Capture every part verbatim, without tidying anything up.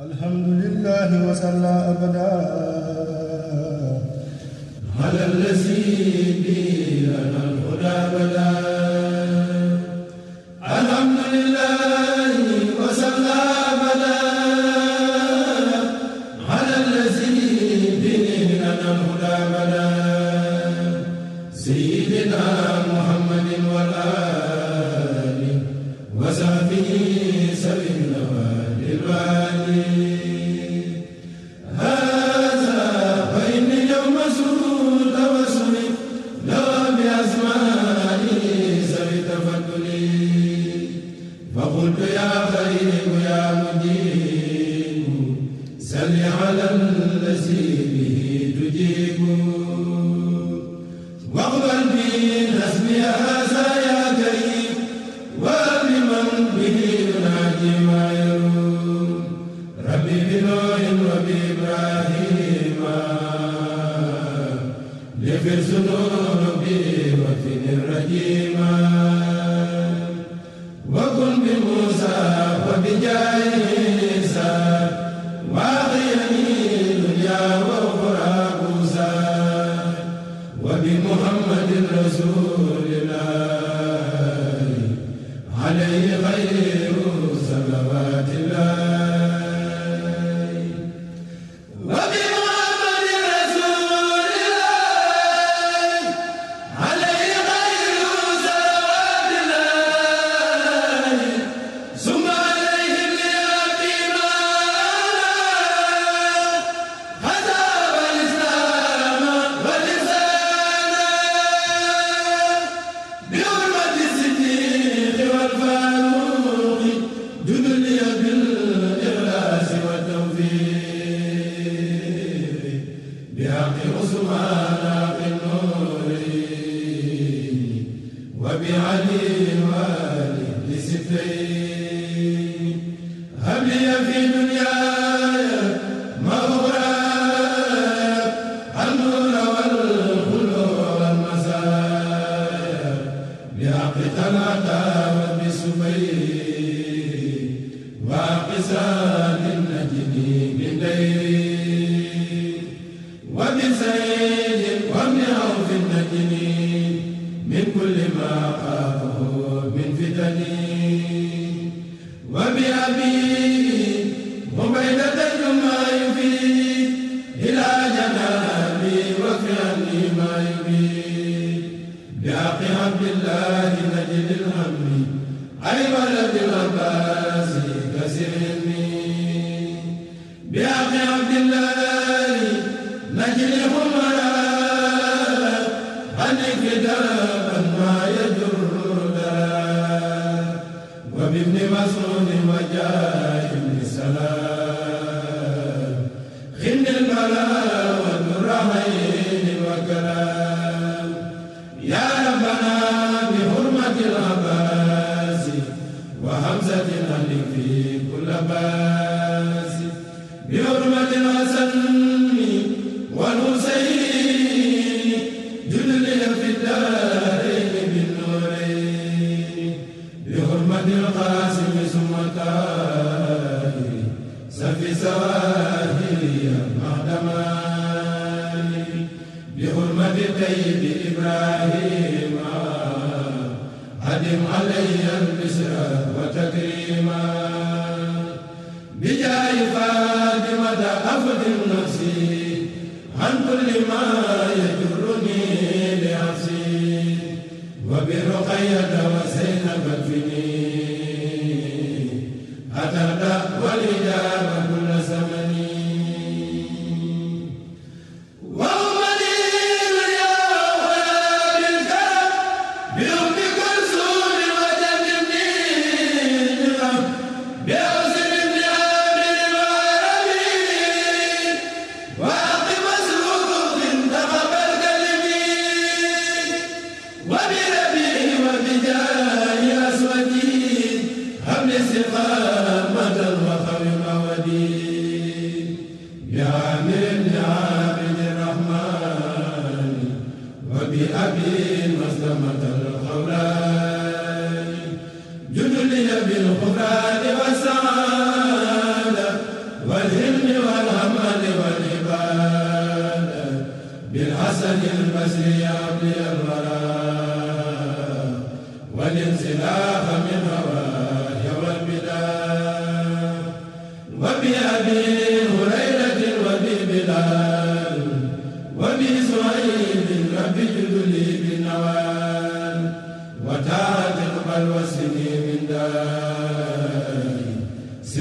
الحمد لله وصلى أبدا على الذي بيننا الهدى بدا. الحمد لله وصلى أبدا على الذي بيننا الهدى بدا. سيدنا محمد والآل وصحبه سبيل هذا فإني اليوم سود وسمي لا بأسمائي سبت فضلي فقلت يا خير يا مجيب سل على الذي به تجيب واقبل بي نسمي هذا يا كريم وبمن به نناجي ما يروم بنوح وبإبراهيم لفر ذنوبي وفن الرجيم وكن بموسى وبجايسى واغيني دنيا واخرى موسى وبمحمد رسول الله عليه خير صلوات الله.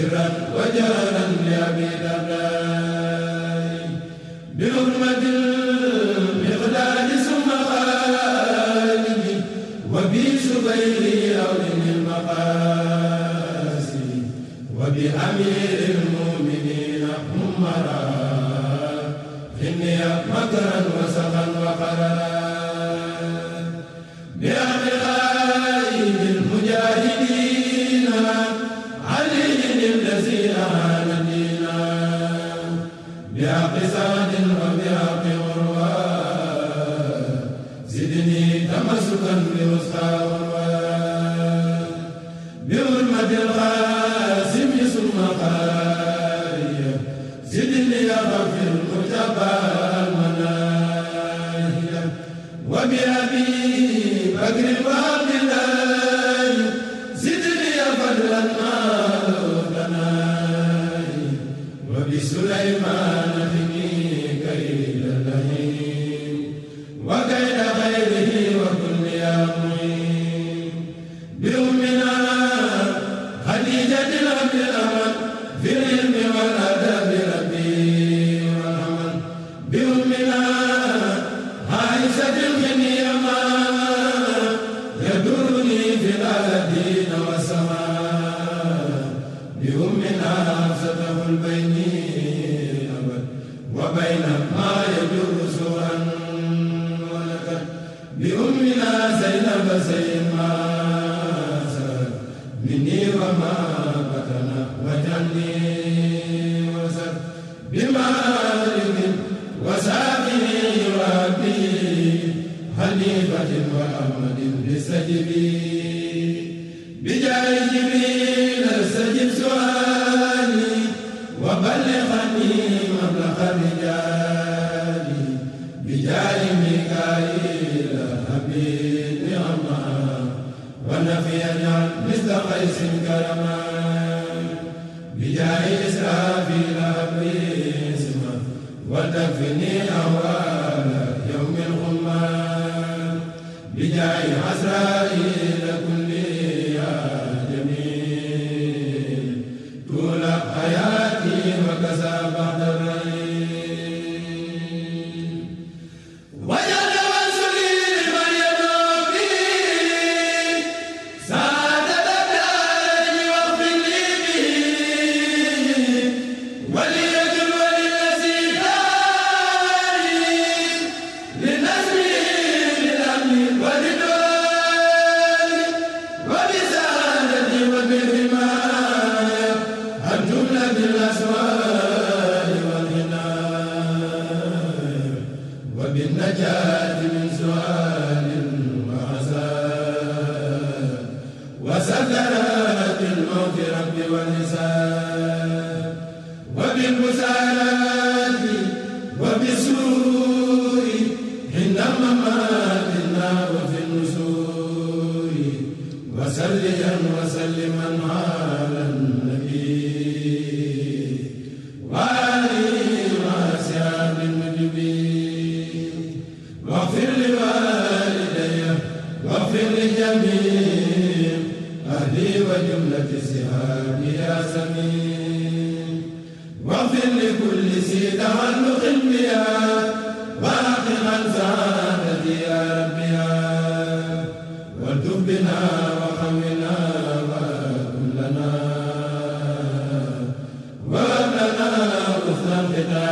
بشرا وجانا لأبي الدرداء بحرمة المقداد ثم خالده وبزبير أولي المقاصد وبأمير المؤمنين حمرا إني مكرا وسخا وقرارا